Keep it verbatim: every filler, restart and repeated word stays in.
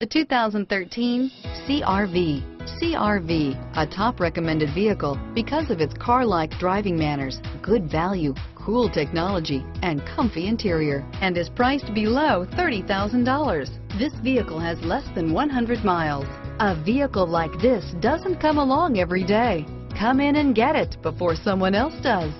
The two thousand thirteen C R V. C R V, a top recommended vehicle because of its car-like driving manners, good value, cool technology, and comfy interior, and is priced below thirty thousand dollars. This vehicle has less than one hundred miles. A vehicle like this doesn't come along every day. Come in and get it before someone else does.